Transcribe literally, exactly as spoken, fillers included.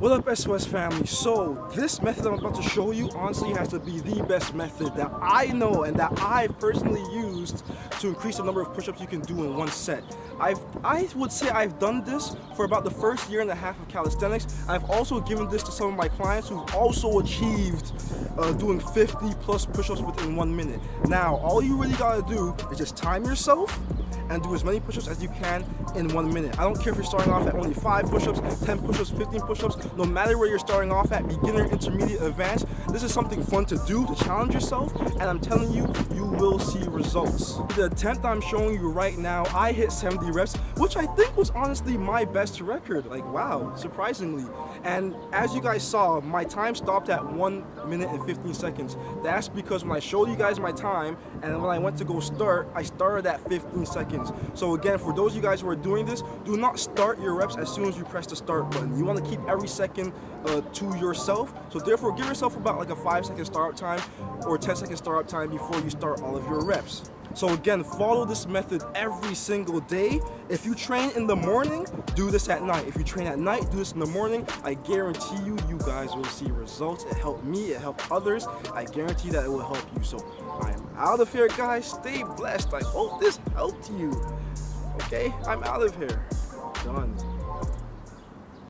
What up, S O S family? So this method I'm about to show you honestly has to be the best method that I know and that I've personally used to increase the number of push-ups you can do in one set. I've, I would say I've done this for about the first year and a half of calisthenics. I've also given this to some of my clients who've also achieved uh, doing fifty plus push-ups within one minute. Now, all you really gotta do is just time yourself and do as many push-ups as you can in one minute. I don't care if you're starting off at only five push-ups, ten push-ups, fifteen push-ups, no matter where you're starting off at, beginner, intermediate, advanced, this is something fun to do, to challenge yourself, and I'm telling you, you will see results. The attempt I'm showing you right now, I hit seventy reps, which I think was honestly my best record, like wow, surprisingly. And as you guys saw, my time stopped at one minute and fifteen seconds. That's because when I showed you guys my time, and when I went to go start, I started at fifteen seconds. So again, for those of you guys who are doing this, do not start your reps as soon as you press the start button. You want to keep every second uh, to yourself. So therefore, give yourself about like a five second startup time or ten second startup time before you start all of your reps. So again, follow this method every single day. If you train in the morning, do this at night. If you train at night, do this in the morning. I guarantee you, you guys will see results. It helped me, it helped others. I guarantee that it will help you. So I am out of here, guys. Stay blessed. I hope this helped you. Okay, I'm out of here. Done.